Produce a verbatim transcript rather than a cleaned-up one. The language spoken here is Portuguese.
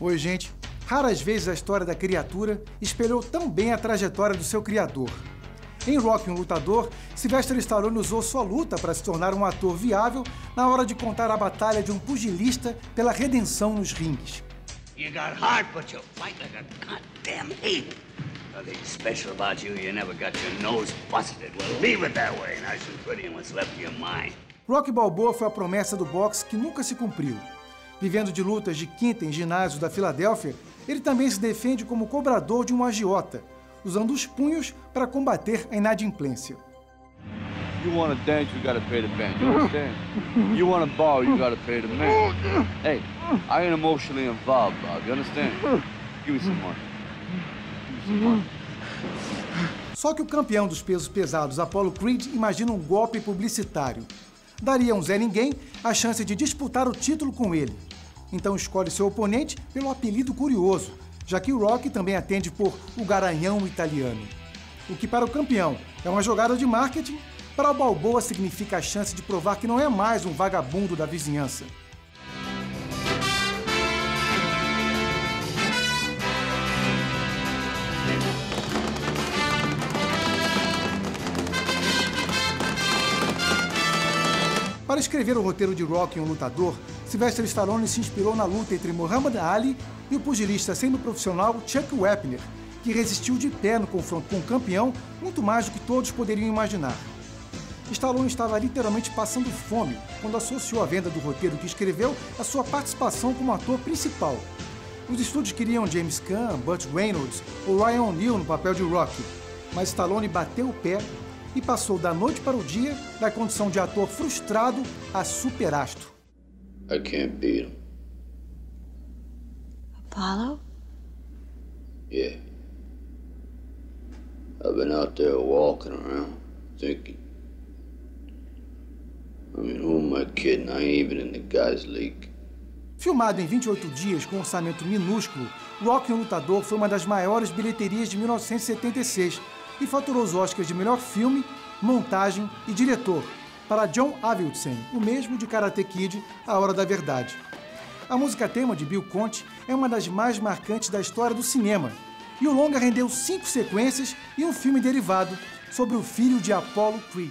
Oi, gente. Raras vezes a história da criatura espelhou tão bem a trajetória do seu criador. Em Rocky, um lutador, Sylvester Stallone usou sua luta para se tornar um ator viável na hora de contar a batalha de um pugilista pela redenção nos rings. You got heart, but you fight like a goddamn ape. Nothing special about you, you never got your nose busted. Well, leave it that way, and I should put in what's left of your mind. Rocky Balboa foi a promessa do boxe que nunca se cumpriu. Vivendo de lutas de quinta em ginásios da Filadélfia, ele também se defende como cobrador de um agiota, usando os punhos para combater a inadimplência. You want to dance, you gotta pay the band, you understand? You want to ball, you gotta pay the man. Hey, I ain't emotionally involved, Bob, you understand? Give me some money. Give me some money. Só que o campeão dos pesos pesados, Apollo Creed, imagina um golpe publicitário. Daria um Zé Ninguém a chance de disputar o título com ele. Então escolhe seu oponente pelo apelido curioso, já que o Rocky também atende por o Garanhão Italiano. O que para o campeão é uma jogada de marketing, para o Balboa significa a chance de provar que não é mais um vagabundo da vizinhança. Para escrever o roteiro de Rocky, um lutador, Sylvester Stallone se inspirou na luta entre Muhammad Ali e o pugilista semi-profissional Chuck Wepner, que resistiu de pé no confronto com o campeão muito mais do que todos poderiam imaginar. Stallone estava literalmente passando fome quando associou a venda do roteiro que escreveu à sua participação como ator principal. Os estúdios queriam James Caan, Burt Reynolds ou Ryan O'Neill no papel de Rocky, mas Stallone bateu o pé e passou da noite para o dia da condição de ator frustrado a superastro. I can't beat him. Apollo? Yeah. I've been out there walking around, thinking. I mean, who am I kidding? I ain't even in the guys' league. Filmado em vinte e oito dias com um orçamento minúsculo, Rocky, um lutador, foi uma das maiores bilheterias de mil novecentos e setenta e seis. E faturou os Oscars de melhor filme, montagem e diretor para John Avildsen, o mesmo de Karate Kid, A Hora da Verdade. A música tema de Bill Conti é uma das mais marcantes da história do cinema, e o longa rendeu cinco sequências e um filme derivado sobre o filho de Apollo Creed.